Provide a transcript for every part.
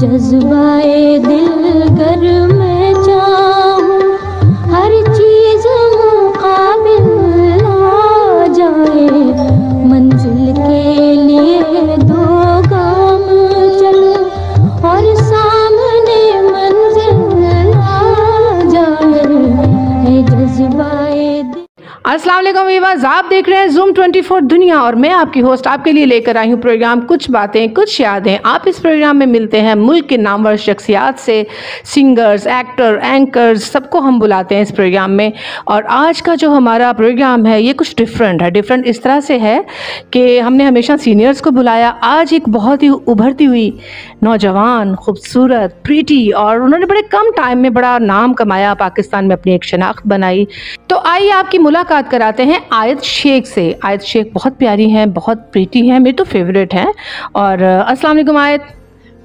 जज्बाए दिल कर मैं चाहूँ हर चीज़ मुकाबिल आ जाए, मंजिल के लिए दो गाम चल और सामने मंजिल आ जाए है जज्बाए दिल। अस्सलाम वालेकुम व्यूअर्स, आप देख रहे हैं Zoom 24 दुनिया और मैं आपकी होस्ट आपके लिए लेकर आई हूं प्रोग्राम कुछ बातें कुछ यादें। आप इस प्रोग्राम में मिलते हैं मुल्क के नामवर शख्सियात से, सिंगर्स, एक्टर, एंकर्स, सबको हम बुलाते हैं इस प्रोग्राम में। और आज का जो हमारा प्रोग्राम है ये कुछ डिफरेंट है। डिफरेंट इस तरह से है कि हमने हमेशा सीनियर्स को बुलाया, आज एक बहुत ही उभरती हुई नौजवान, खूबसूरत, प्रीटी, और उन्होंने बड़े कम टाइम में बड़ा नाम कमाया, पाकिस्तान में अपनी एक शनाख्त बनाई। तो आइए आपकी मुलाकात कराते हैं आयत शेख से। आयत शेख बहुत प्यारी हैं, बहुत प्रीटी हैं, मेरी तो फेवरेट हैं। और अस्सलाम वालेकुम आयत।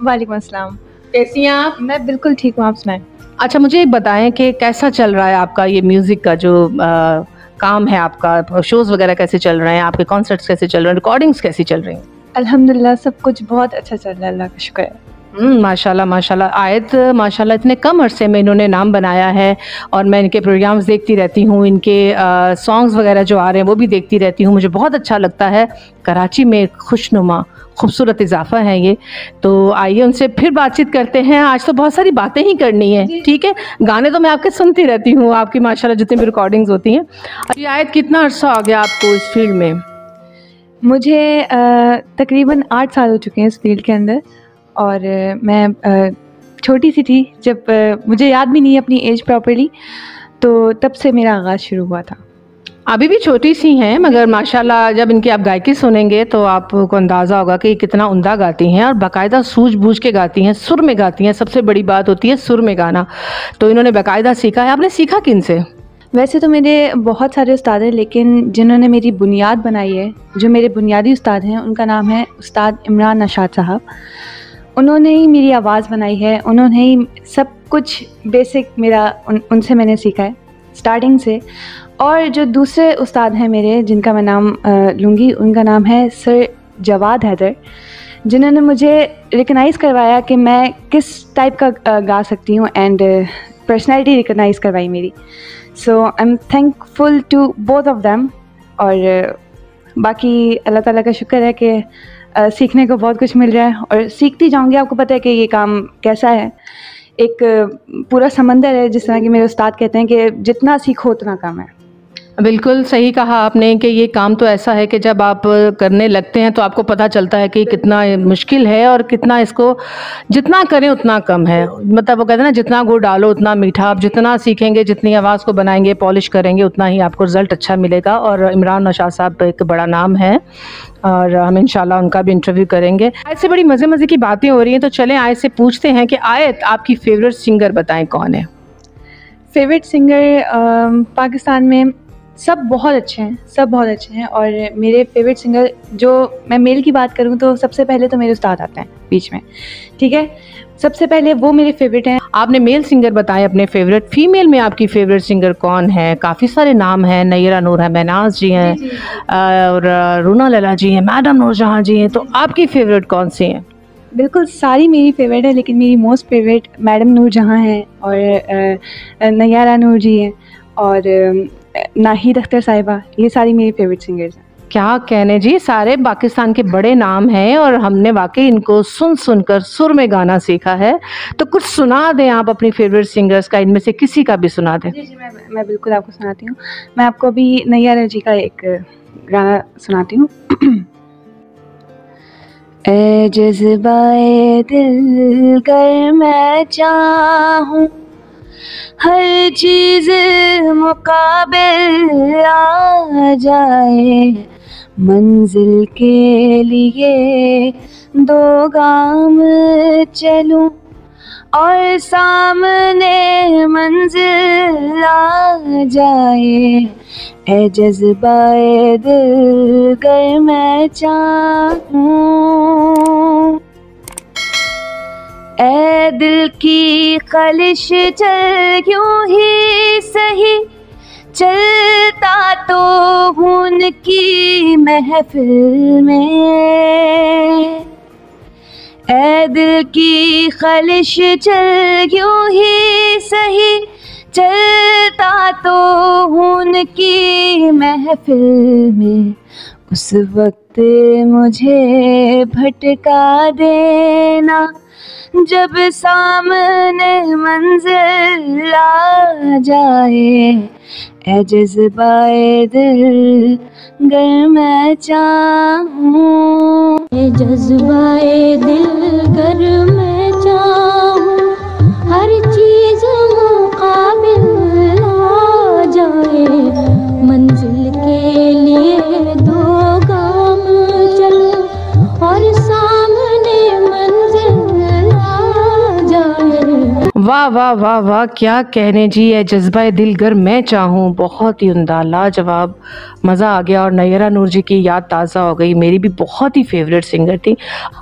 वालेकुम अस्सलाम, कैसी हैं आप? मैं बिल्कुल ठीक हूँ, आप सुनाएं। अच्छा, मुझे एक बताएं कि कैसा चल रहा है आपका ये म्यूज़िक का जो काम है आपका, शोज़ वगैरह कैसे चल रहे हैं, आपके कॉन्सर्ट्स कैसे चल रहे हैं, रिकॉर्डिंग्स कैसी चल रही हैं? अल्हम्दुलिल्लाह सब कुछ बहुत अच्छा चल रहा है, अल्लाह का शुक्र है। माशाल्लाह माशाल्लाह। आयत माशाल्लाह इतने कम अरसे में इन्होंने नाम बनाया है और मैं इनके प्रोग्राम्स देखती रहती हूँ, इनके सॉन्ग्स वगैरह जो आ रहे हैं वो भी देखती रहती हूँ, मुझे बहुत अच्छा लगता है। कराची में खुशनुमा खूबसूरत इजाफा है ये। तो आइए उनसे फिर बातचीत करते हैं, आज तो बहुत सारी बातें ही करनी है। ठीक है, गाने तो मैं आपके सुनती रहती हूँ, आपकी माशाल्लाह जितनी भी रिकॉर्डिंग्स होती हैं। अभी आयत कितना अर्सा हो गया आपको इस फील्ड में? मुझे तकरीबन 8 साल हो चुके हैं इस फील्ड के अंदर, और मैं छोटी सी थी जब, मुझे याद भी नहीं है अपनी एज प्रॉपर्ली, तो तब से मेरा आगाज़ शुरू हुआ था। अभी भी छोटी सी हैं मगर माशाल्लाह जब इनकी आप गायकी सुनेंगे तो आपको अंदाज़ा होगा कि कितना उम्दा गाती हैं और बाकायदा सूझबूझ के गाती हैं, सुर में गाती हैं। सबसे बड़ी बात होती है सुर में गाना, तो इन्होंने बाकायदा सीखा है। आपने सीखा किन से? वैसे तो मेरे बहुत सारे उस्ताद हैं, लेकिन जिन्होंने मेरी बुनियाद बनाई है, जो मेरे बुनियादी उस्ताद हैं, उनका नाम है उस्ताद इमरान निशाद साहब। उन्होंने ही मेरी आवाज़ बनाई है, उन्होंने ही सब कुछ बेसिक मेरा उनसे मैंने सीखा है स्टार्टिंग से। और जो दूसरे उस्ताद हैं मेरे, जिनका मैं नाम लूँगी, उनका नाम है सर जवाद हैदर, जिन्होंने मुझे रिकगनाइज़ करवाया कि मैं किस टाइप का गा सकती हूँ, एंड पर्सनैलिटी रिकगनाइज़ करवाई मेरी। So I am thankful to both of them. और बाकी अल्लाह ताला का शुक्र है कि सीखने को बहुत कुछ मिल रहा है और सीखती जाऊंगी। आपको पता है कि ये काम कैसा है, एक पूरा समंदर है, जिस तरह कि मेरे उस्ताद कहते हैं कि जितना सीखो उतना कम है। बिल्कुल सही कहा आपने कि ये काम तो ऐसा है कि जब आप करने लगते हैं तो आपको पता चलता है कि कितना मुश्किल है और कितना इसको जितना करें उतना कम है। मतलब वो कहते हैं ना, जितना गुड़ डालो उतना मीठा। आप जितना सीखेंगे, जितनी आवाज़ को बनाएंगे, पॉलिश करेंगे, उतना ही आपको रिज़ल्ट अच्छा मिलेगा। और इमरान निशाद साहब एक बड़ा नाम है और हम इंशाल्लाह उनका भी इंटरव्यू करेंगे। आयत से बड़ी मज़े की बातें हो रही हैं, तो चलें आयत से पूछते हैं कि आयत आपकी फेवरेट सिंगर बताएँ कौन है? फेवरेट सिंगर पाकिस्तान में सब बहुत अच्छे हैं, सब बहुत अच्छे हैं। और मेरे फेवरेट सिंगर, जो मैं मेल की बात करूं तो सबसे पहले तो मेरे उस्ताद आते हैं बीच में, ठीक है, सबसे पहले वो मेरे फेवरेट हैं। आपने मेल सिंगर बताए अपने फेवरेट, फीमेल में आपकी फेवरेट सिंगर कौन है? काफ़ी सारे नाम हैं, नैयर नूर है, मिन्हाज जी हैं, और रूना लैला जी हैं, मैडम नूर जहाँ जी हैं। तो आपकी फेवरेट कौन सी हैं? बिल्कुल सारी मेरी फेवरेट है, लेकिन मेरी मोस्ट फेवरेट मैडम नूर जहाँ हैं और नैयर नूर जी हैं और नाहिद अख्तर साहिबा, ये सारी मेरी फेवरेट सिंगर्स हैं। क्या कहने जी, सारे पाकिस्तान के बड़े नाम हैं और हमने वाकई इनको सुन सुनकर सुर में गाना सीखा है। तो कुछ सुना दें आप अपनी फेवरेट सिंगर्स का, इनमें से किसी का भी सुना दें। जी, मैं बिल्कुल आपको सुनाती हूँ। मैं आपको अभी नैयर जी का एक गाना सुनाती हूँ। ऐ जज़्बाए दिल कर मैं चाहूँ हर चीज़ मुकाबिल आ जाए, मंजिल के लिए दो गाम चलूं और सामने मंजिल आ जाए, ऐ जज़्बाए दिल कर मैं चाहूं। ऐ दिल की कलिश चल यूं ही सही, चलता तो हूँ उनकी महफिल में, ऐ दिल की खलिश चल क्यों ही सही, चलता तो हूँ उनकी महफिल में, उस वक्त मुझे भटका देना जब सामने मंजिल आ जाए। ऐ जज्बाए दिल गर मैं चाहूँ, ऐ जज्बाए दिल गर मैं चाहूँ, हर चीज़ मुकाबिल आ जाए। मंजिल के लिए दो गाम चल और सामने मंजिल आ जाए। वाह वाह वाह वाह, क्या कहने जी। है जज्बा दिल गर मैं चाहूँ, बहुत ही उमदा, लाजवाब, मज़ा आ गया। और नयरा नूर जी की याद ताज़ा हो गई, मेरी भी बहुत ही फेवरेट सिंगर थी।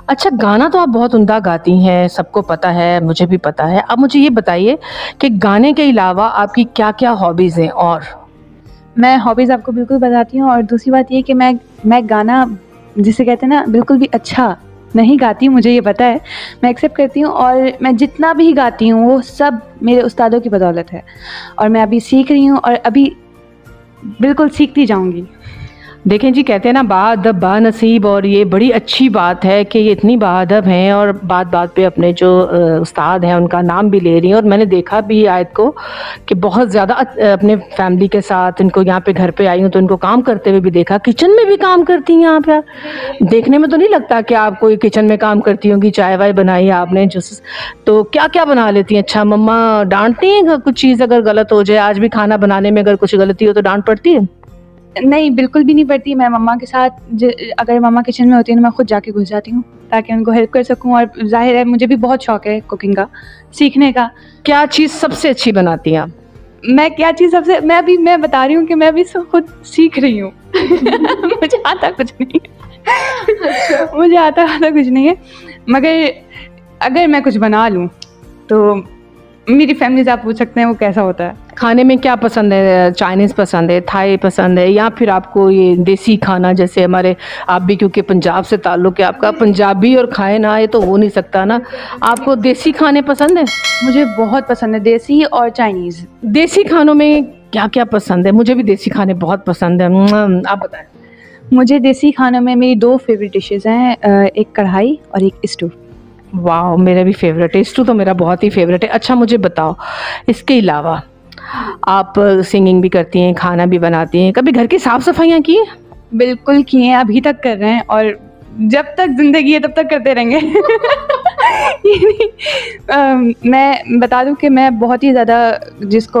अच्छा, गाना तो आप बहुत उमदा गाती हैं, सबको पता है, मुझे भी पता है। अब मुझे ये बताइए कि गाने के अलावा आपकी क्या क्या हॉबीज़ हैं? और मैं हॉबीज़ आपको बिल्कुल बताती हूँ। और दूसरी बात ये कि मैं गाना जिसे कहते हैं ना, बिल्कुल भी अच्छा नहीं गाती हूँ, मुझे ये पता है, मैं एक्सेप्ट करती हूँ। और मैं जितना भी गाती हूँ वो सब मेरे उस्तादों की बदौलत है, और मैं अभी सीख रही हूँ और अभी बिल्कुल सीखती जाऊँगी। देखें जी, कहते हैं ना बाअदब बा नसीब, और ये बड़ी अच्छी बात है कि ये इतनी बाअदब हैं और बात बात पे अपने जो उस्ताद हैं उनका नाम भी ले रही हैं। और मैंने देखा भी आयत को कि बहुत ज़्यादा अपने फैमिली के साथ, इनको यहाँ पे घर पे आई हूँ तो इनको काम करते हुए भी देखा, किचन में भी काम करती हैं आप। यार, देखने में तो नहीं लगता कि आप कोई किचन में काम करती होंगी। चाय वाय बनाई आपने जूस, तो क्या क्या बना लेती हैं? अच्छा, मम्मा डांटती हैं कुछ चीज़ अगर गलत हो जाए? आज भी खाना बनाने में अगर कुछ गलती हो तो डांट पड़ती है? नहीं, बिल्कुल भी नहीं पड़ती। मैं मम्मा के साथ, अगर मम्मा किचन में होती है तो मैं खुद जाके घुस जाती हूँ ताकि उनको हेल्प कर सकूँ। और जाहिर है मुझे भी बहुत शौक है कुकिंग का, सीखने का। क्या चीज़ सबसे अच्छी बनाती हैं आप? मैं बता रही हूँ कि मैं भी खुद सीख रही हूँ। मुझे आता कुछ नहीं है। मुझे आता कुछ नहीं है, मगर अगर मैं कुछ बना लूँ तो मेरी फैमिली से आप पूछ सकते हैं वो कैसा होता है। खाने में क्या पसंद है? चाइनीज़ पसंद है, थाई पसंद है, या फिर आपको ये देसी खाना, जैसे हमारे आप भी क्योंकि पंजाब से ताल्लुक़ है आपका, पंजाबी और खाए ना, ये तो हो नहीं सकता ना। आपको देसी खाने पसंद है? मुझे बहुत पसंद है देसी और चाइनीज़। देसी खानों में क्या क्या पसंद है? मुझे भी देसी खाने बहुत पसंद है। आप बताएं। मुझे देसी खानों में मेरी दो फेवरेट डिशेज़ हैं, एक कढ़ाई और एक स्टू। वाह, मेरा भी फेवरेट है स्टू, तो मेरा बहुत ही फेवरेट है। अच्छा, मुझे बताओ, इसके अलावा आप सिंगिंग भी करती हैं, खाना भी बनाती हैं, कभी घर की साफ़ सफाइयाँ की हैं? बिल्कुल की हैं, अभी तक कर रहे हैं, और जब तक ज़िंदगी है तब तक करते रहेंगे। मैं बता दूं कि मैं बहुत ही ज़्यादा जिसे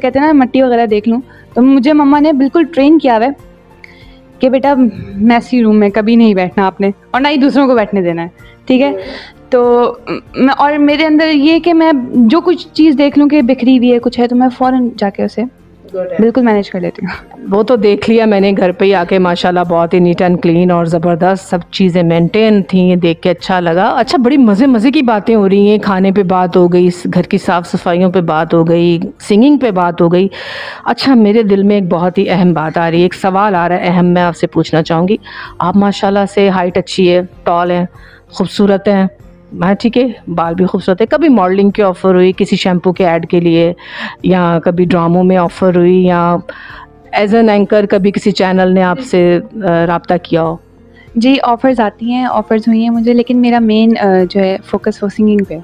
कहते हैं ना मिट्टी वगैरह देख लूँ, तो मुझे मम्मा ने बिल्कुल ट्रेन किया हुआ है कि बेटा मैसी रूम में कभी नहीं बैठना आपने, और ना ही दूसरों को बैठने देना है, ठीक है। तो मैं, और मेरे अंदर ये कि मैं जो कुछ चीज़ देख लूँ कि बिखरी हुई है, कुछ है, तो मैं फ़ौरन जाके उसे बिल्कुल मैनेज कर लेती हूँ। वो तो देख लिया मैंने घर पे ही आके, माशाल्लाह बहुत ही नीट एंड क्लीन और ज़बरदस्त सब चीज़ें मेंटेन थी, देख के अच्छा लगा। अच्छा, बड़ी मज़े की बातें हो रही हैं, खाने पे बात हो गई, घर की साफ़ सफाइयों पे बात हो गई, सिंगिंग पे बात हो गई। अच्छा, मेरे दिल में एक बहुत ही अहम बात आ रही है, एक सवाल आ रहा है अहम, मैं आपसे पूछना चाहूँगी। आप माशाल्लाह से हाइट अच्छी है, टॉल हैं, खूबसूरत हैं, हाँ ठीक है, बाल भी खूबसूरत है। कभी मॉडलिंग की ऑफ़र हुई किसी शैम्पू के ऐड के लिए, या कभी ड्रामों में ऑफ़र हुई, या एज एन एंकर कभी किसी चैनल ने आपसे रब्ता किया हो? जी, ऑफ़र्स आती हैं, ऑफ़र्स हुई हैं मुझे, लेकिन मेरा मेन जो है फोकस वो सिंगिंग पे।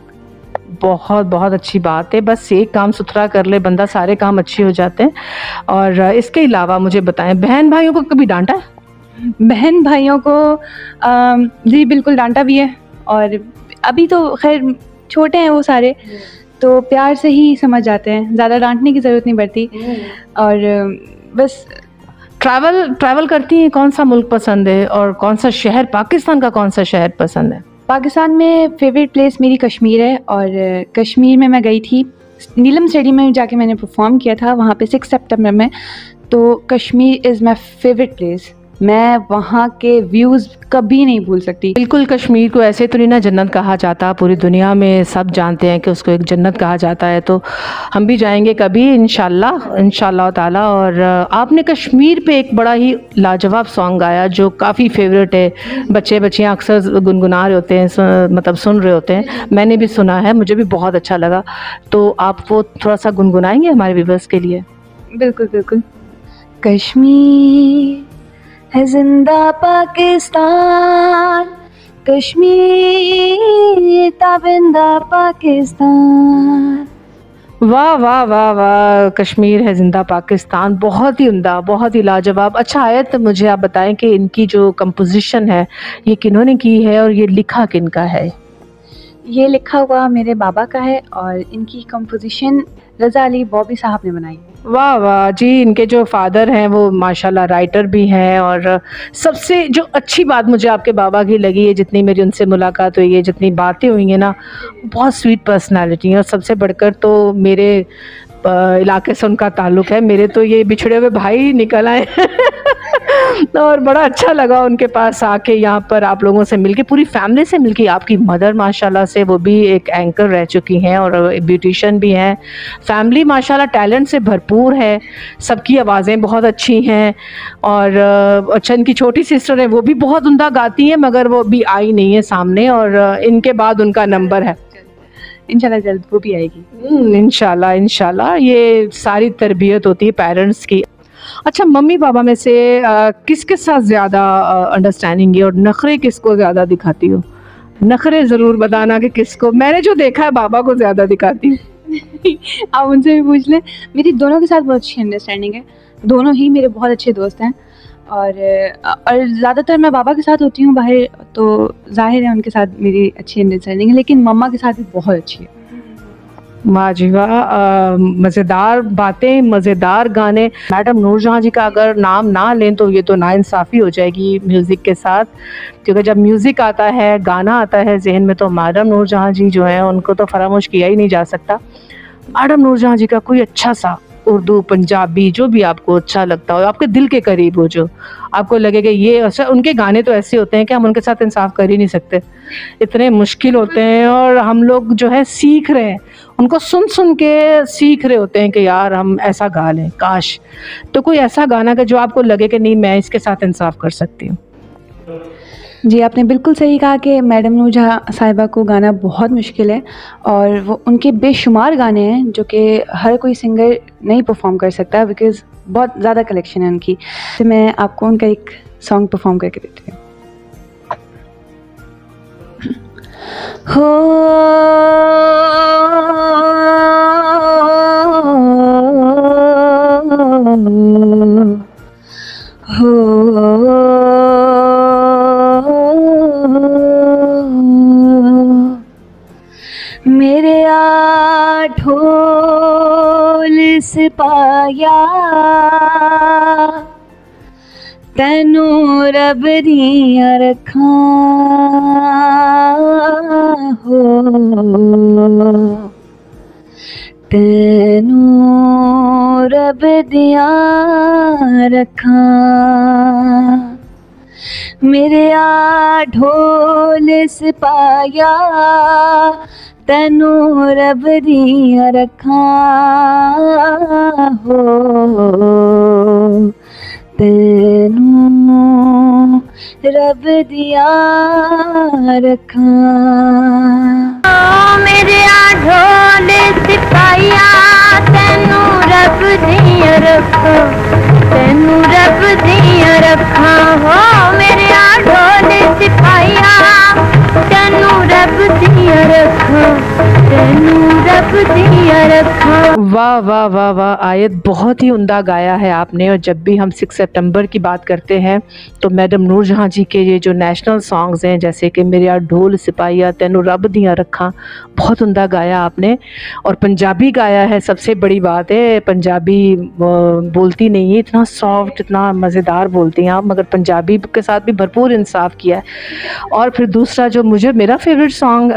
बहुत बहुत अच्छी बात है, बस एक काम सुथरा कर ले बंदा, सारे काम अच्छे हो जाते हैं। और इसके अलावा मुझे बताएं, बहन भाइयों को कभी डांटा है? बहन भाइयों को जी बिल्कुल डांटा भी है, और अभी तो खैर छोटे हैं वो सारे, तो प्यार से ही समझ जाते हैं, ज़्यादा डांटने की ज़रूरत नहीं पड़ती। और बस ट्रैवल करती हैं, कौन सा मुल्क पसंद है और कौन सा शहर, पाकिस्तान का कौन सा शहर पसंद है? पाकिस्तान में फेवरेट प्लेस मेरी कश्मीर है, और कश्मीर में मैं गई थी, नीलम स्टेडियम में जाके मैंने परफॉर्म किया था वहाँ पे 6 सितंबर में। तो Kashmir is my favourite place, मैं वहाँ के व्यूज़ कभी नहीं भूल सकती। बिल्कुल कश्मीर को ऐसे तो नहीं ना जन्नत कहा जाता, पूरी दुनिया में सब जानते हैं कि उसको एक जन्नत कहा जाता है, तो हम भी जाएंगे कभी इंशाल्लाह ताला। और आपने कश्मीर पे एक बड़ा ही लाजवाब सॉन्ग गाया जो काफ़ी फेवरेट है, बच्चे बच्चियाँ अक्सर गुनगुना रहे होते हैं, मतलब सुन रहे होते हैं, मैंने भी सुना है, मुझे भी बहुत अच्छा लगा। तो आप वो थोड़ा सा गुनगुनाएंगे हमारे व्यूवर्स के लिए? बिल्कुल बिल्कुल। कश्मीर है जिंदा पाकिस्तान, कश्मीर ताबिंदा पाकिस्तान। वाह वाह वाह वाह, कश्मीर है जिंदा पाकिस्तान, बहुत ही उम्दा, बहुत ही लाजवाब। अच्छा आयत, मुझे आप बताएं कि इनकी जो कंपोजिशन है ये किन्होंने की है और ये लिखा किन का है? ये लिखा हुआ मेरे बाबा का है और इनकी कंपोजिशन रज़ा अली बॉबी साहब ने बनाई। वाह वाह जी, इनके जो फादर हैं वो माशाल्लाह राइटर भी हैं। और सबसे जो अच्छी बात मुझे आपके बाबा की लगी है, जितनी मेरी उनसे मुलाकात हुई है, जितनी बातें हुई हैं ना, बहुत स्वीट पर्सनालिटी हैं। और सबसे बढ़कर तो मेरे इलाके से उनका ताल्लुक़ है, मेरे तो ये बिछड़े हुए भाई निकल आए और बड़ा अच्छा लगा उनके पास आके, यहाँ पर आप लोगों से मिलके, पूरी फैमिली से मिलके। आपकी मदर माशाल्लाह से, वो भी एक एंकर रह चुकी हैं और ब्यूटिशियन भी हैं। फैमिली माशाल्लाह टैलेंट से भरपूर है, सबकी आवाज़ें बहुत अच्छी हैं। और अच्छा, इनकी छोटी सिस्टर है, वो भी बहुत उम्दा गाती हैं, मगर वो भी आई नहीं है सामने, और इनके बाद उनका नंबर है, इंशाल्लाह जल्द वो भी आएगी, इंशाल्लाह इंशाल्लाह। ये सारी तरबियत होती है पेरेंट्स की। अच्छा, मम्मी पापा में से किसके साथ ज़्यादा अंडरस्टैंडिंग है और नखरे किसको ज़्यादा दिखाती हो? नखरे ज़रूर बताना कि किसको। मैंने जो देखा है बाबा को ज़्यादा दिखाती हूँ आप उनसे भी पूछ लें। मेरी दोनों के साथ बहुत अच्छी अंडरस्टैंडिंग है, दोनों ही मेरे बहुत अच्छे दोस्त हैं। और ज़्यादातर मैं बाबा के साथ होती हूँ बाहर, तो जाहिर है उनके साथ मेरी अच्छी अंडरस्टैंडिंग है, लेकिन मम्मा के साथ भी बहुत अच्छी है। माँ जी वाह, मज़ेदार बातें, मज़ेदार गाने। मैडम नूर जहाँ जी का अगर नाम ना लें तो ये तो नाइंसाफ़ी हो जाएगी म्यूज़िक के साथ, क्योंकि जब म्यूज़िक आता है, गाना आता है जहन में, तो मैडम नूर जहाँ जी जो हैं उनको तो फरामोश किया ही नहीं जा सकता। मैडम नूर जहाँ जी का कोई अच्छा सा उर्दू, पंजाबी, जो भी आपको अच्छा लगता हो, आपके दिल के करीब हो, जो आपको लगे कि ये अच्छा। उनके गाने तो ऐसे होते हैं कि हम उनके साथ इंसाफ कर ही नहीं सकते, इतने मुश्किल होते हैं। और हम लोग जो है सीख रहे हैं, उनको सुन सुन के सीख रहे होते हैं कि यार हम ऐसा गा लें, काश। तो कोई ऐसा गाना कि जो आपको लगे कि नहीं मैं इसके साथ इंसाफ कर सकती हूँ? जी आपने बिल्कुल सही कहा कि मैडम नूर जहाँ साहिबा को गाना बहुत मुश्किल है, और वो उनके बेशुमार गाने हैं जो कि हर कोई सिंगर नहीं परफॉर्म कर सकता, बिकॉज़ बहुत ज़्यादा कलेक्शन है उनकी। तो मैं आपको उनका एक सॉन्ग परफॉर्म करके देती हूँ। मेरे आठोल से पाया तैनू रब दियां रखां हो, तैनू रब दियां रखां। मेरे आठोल से पाया तैनू रब दियां रखां हो, तैनू रब दियां रखां। मेरे आठोल से पाया तैनू रब दियां रखां, तैनू रब दियां रखां हो। मेरे आठोल से पाया तैनू रब दियां रखां, तैनू रब दियां रखां। वाह वाह वाह वाह, आयत बहुत ही उम्दा गाया है आपने। और जब भी हम 6 सितंबर की बात करते हैं तो मैडम नूर जहाँ जी के ये जो नेशनल सॉन्ग्स हैं, जैसे कि मेरे यार ढोल सिपाहिया, तैनू रब दियां रखां, बहुत उम्दा गाया आपने। और पंजाबी गाया है, सबसे बड़ी बात है पंजाबी बोलती नहीं है, इतना सॉफ्ट, इतना मज़ेदार बोलती हैं आप, मगर पंजाबी के साथ भी भरपूर इंसाफ किया है। और फिर दूसरा जो मुझे मेरा फेवरेट सॉन्ग,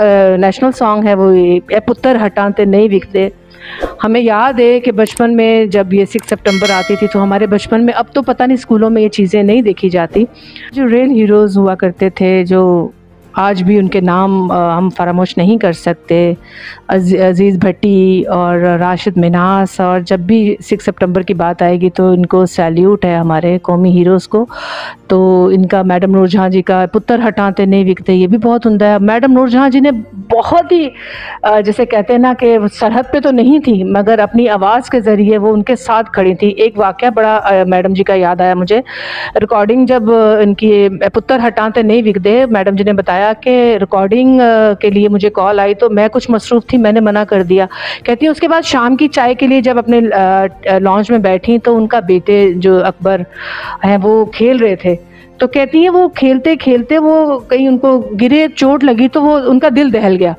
नेशनल सॉन्ग है, वो ए पुत्तर हटां जानते नहीं बिकते। हमें याद है कि बचपन में जब ये 6 सितंबर आती थी तो हमारे बचपन में, अब तो पता नहीं स्कूलों में ये चीज़ें नहीं देखी जाती, जो रियल हीरोज़ हुआ करते थे, जो आज भी उनके नाम हम फरामोश नहीं कर सकते, अजीज़ भट्टी और राशिद मिन्हास। और जब भी 6 सितंबर की बात आएगी तो इनको सैल्यूट है, हमारे कौमी हीरोज़ को। तो इनका मैडम नूर जहाँ जी का पुत्र हटाते नहीं बिकते, ये भी बहुत उम्दा है। मैडम नूर जहाँ जी ने बहुत ही, जैसे कहते हैं ना कि सरहद पे तो नहीं थी, मगर अपनी आवाज़ के ज़रिए वो उनके साथ खड़ी थी। एक वाक़या बड़ा मैडम जी का याद आया मुझे, रिकॉर्डिंग जब इनकी पुत्र हटाते नहीं बिकते, मैडम जी ने बताया कि रिकॉर्डिंग के लिए मुझे कॉल आई तो मैं कुछ मसरूफ़ थी, मैंने मना कर दिया। कहती है उसके बाद शाम की चाय के लिए जब अपने लॉन्च में बैठी तो उनका बेटे जो अकबर हैं वो खेल रहे थे, तो कहती है वो खेलते खेलते वो कहीं उनको गिरे, चोट लगी, तो वो उनका दिल दहल गया।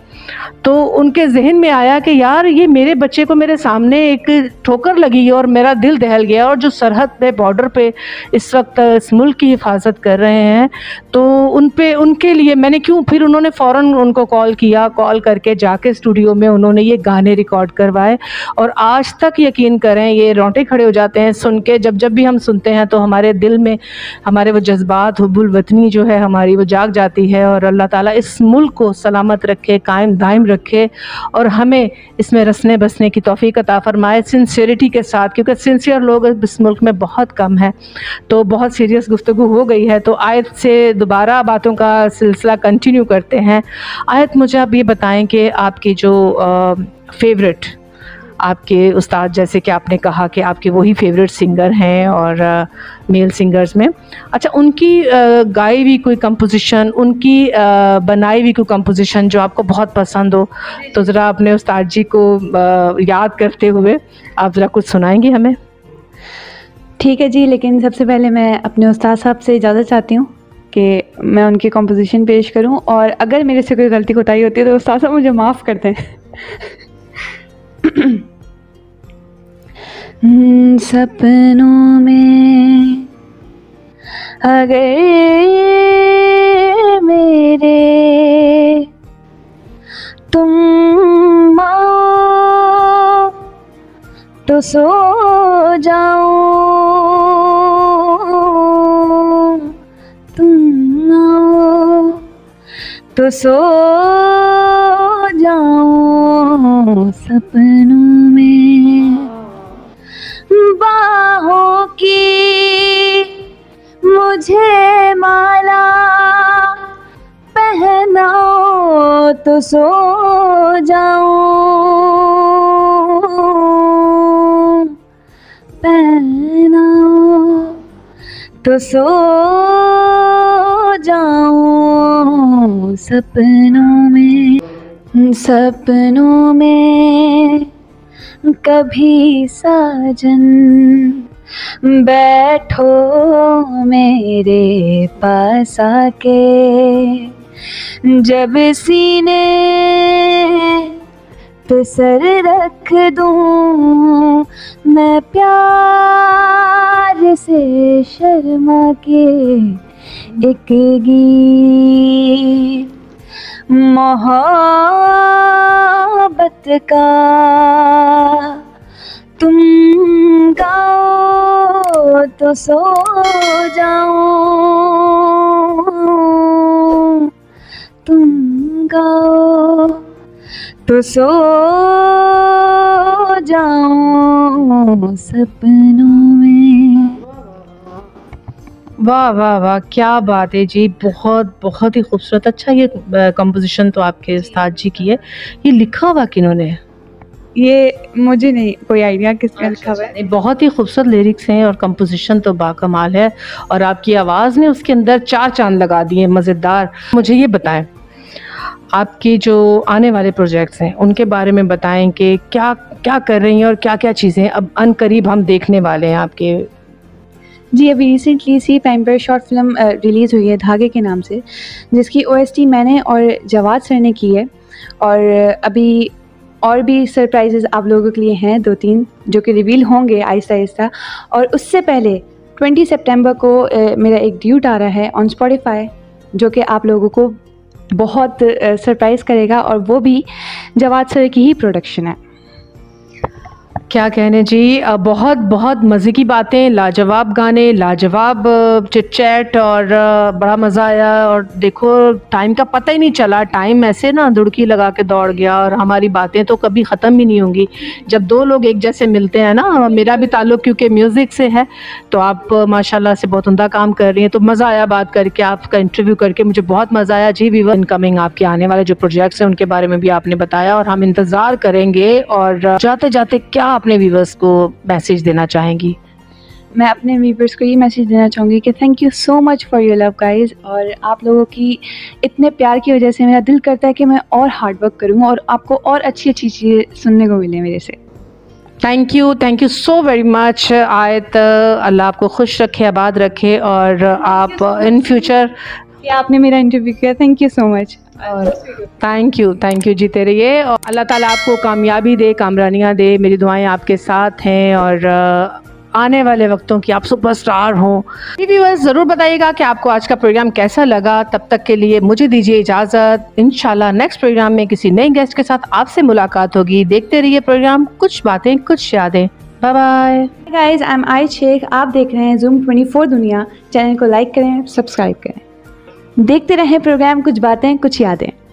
तो उनके जहन में आया कि यार ये मेरे बच्चे को मेरे सामने एक ठोकर लगी और मेरा दिल दहल गया, और जो सरहद पे, बॉर्डर पे इस वक्त इस मुल्क की हिफाजत कर रहे हैं, तो उन पे, उनके लिए मैंने क्यों। फिर उन्होंने फ़ौरन उनको कॉल किया, कॉल करके जाके स्टूडियो में उन्होंने ये गाने रिकॉर्ड करवाए। और आज तक यकीन करें ये रोंटे खड़े हो जाते हैं सुन के, जब भी हम सुनते हैं तो हमारे दिल में हमारे वो जज्बात, हुब्बुल वतनी जो है हमारी, वो जाग जाती है। और अल्लाह ताला इस मुल्क को सलामत रखे, कायम दायम रखे, और हमें इसमें रसने बसने की तौफीक अता फरमाए सिंसियरिटी के साथ, क्योंकि सिंसियर लोग इस मुल्क में बहुत कम हैं। तो बहुत सीरियस गुफ्तगू हो गई है, तो आयत से दोबारा बातों का सिलसिला कंटिन्यू करते हैं। आयत, मुझे आप ये बताएं कि आपकी जो फेवरेट, आपके उस्ताद जैसे कि आपने कहा कि आपके वही फेवरेट सिंगर हैं और मेल सिंगर्स में, अच्छा उनकी गाई हुई कोई कंपोजिशन, उनकी बनाई हुई कोई कंपोजिशन जो आपको बहुत पसंद हो, तो ज़रा अपने उस्ताद जी को याद करते हुए आप ज़रा कुछ सुनाएंगी हमें? ठीक है जी, लेकिन सबसे पहले मैं अपने उस्ताद साहब से इजाज़त चाहती हूँ कि मैं उनकी कंपोजिशन पेश करूँ, और अगर मेरे से कोई गलती कोताही होती है तो उस्ताद साहब मुझे माफ़ कर दें। सपनों में अगर मेरे तुम माँ तो सो जाऊं, तुम ना तो सो जाऊं, सपनों में बाहों की मुझे माला पहनाओ तो सो जाऊं, पहनाओ तो सो जाऊं, सपनों में, सपनों में कभी साजन बैठो मेरे पास आके, जब सीने पे सर रख दूं मैं प्यार से शर्मा के, एक गीत मोहब्बत का तुम गाओ तो सो जाऊं, तुम गाओ तो सो जाऊं, सपनों में। वाह वाह वाह, क्या बात है जी, बहुत बहुत ही खूबसूरत। अच्छा, ये कंपोजिशन तो आपके उस्ताद जी की है, ये लिखा हुआ किन्होंने है? ये मुझे नहीं कोई आइडिया किसने लिखा हुआ है। बहुत ही खूबसूरत लिरिक्स हैं और कंपोजिशन तो बाकमाल है, और आपकी आवाज़ ने उसके अंदर 4 चांद लगा दिए, मज़ेदार। मुझे ये बताएं, आपके जो आने वाले प्रोजेक्ट्स हैं उनके बारे में बताएं कि क्या क्या कर रही हैं और क्या क्या चीज़ें अब अनकरीब हम देखने वाले हैं आपके? जी, अभी रिसेंटली इसी टाइम पर शॉर्ट फिल्म रिलीज़ हुई है धागे के नाम से, जिसकी OST मैंने और जवाद सर ने की है, और अभी और भी सरप्राइजेज़ आप लोगों के लिए हैं 2-3 जो कि रिवील होंगे आहिस्ता आहिस्ता। और उससे पहले 20 सितंबर को मेरा एक ड्यूट आ रहा है ऑन स्पॉटिफाई, जो कि आप लोगों को बहुत सरप्राइज करेगा और वो भी जवाद सर की ही प्रोडक्शन है। क्या कहने जी, बहुत बहुत मज़े की बातें, लाजवाब गाने, लाजवाब चिट चैट और बड़ा मज़ा आया। और देखो टाइम का पता ही नहीं चला, टाइम ऐसे ना दुड़की लगा के दौड़ गया और हमारी बातें तो कभी ख़त्म ही नहीं होंगी। जब दो लोग एक जैसे मिलते हैं ना, मेरा भी ताल्लुक़ क्योंकि म्यूज़िक से है, तो आप माशाल्लाह से बहुत उमदा काम कर रही हैं। तो मज़ा आया बात करके, आपका इंटरव्यू करके मुझे बहुत मज़ा आया जी। वीवर इनकमिंग आपके आने वाले जो प्रोजेक्ट्स हैं उनके बारे में भी आपने बताया और हम इंतज़ार करेंगे। और जाते जाते क्या अपने व्यूअर्स को मैसेज देना चाहेंगी? मैं अपने व्यूअर्स को ये मैसेज देना चाहूँगी कि thank you so much for your love guys, और आप लोगों की इतने प्यार की वजह से मेरा दिल करता है कि मैं और हार्ड वर्क करूँ और आपको और अच्छी अच्छी चीज़ें सुनने को मिले मेरे से। Thank you so very much Ayat, अल्लाह आपको खुश रखे, आबाद रखे, और आप इन फ्यूचर आपने मेरा इंटरव्यू किया, थैंक यू सो मच। और थैंक यू जी तेरे ये, और अल्लाह ताला आपको कामयाबी दे, कामरानियाँ दे। मेरी दुआएं आपके साथ हैं और आने वाले वक्तों की आप सुपरस्टार हों। व्यूअर्स ज़रूर बताइएगा कि आपको आज का प्रोग्राम कैसा लगा। तब तक के लिए मुझे दीजिए इजाज़त, इंशाल्लाह नेक्स्ट प्रोग्राम में किसी नए गेस्ट के साथ आपसे मुलाकात होगी। देखते रहिए प्रोग्राम कुछ बातें कुछ यादें। Bye bye guys, I am Ayat Shaikh, आप देख रहे हैं Zoom 24 दुनिया। चैनल को लाइक करें, सब्सक्राइब करें, देखते रहें प्रोग्राम कुछ बातें कुछ यादें।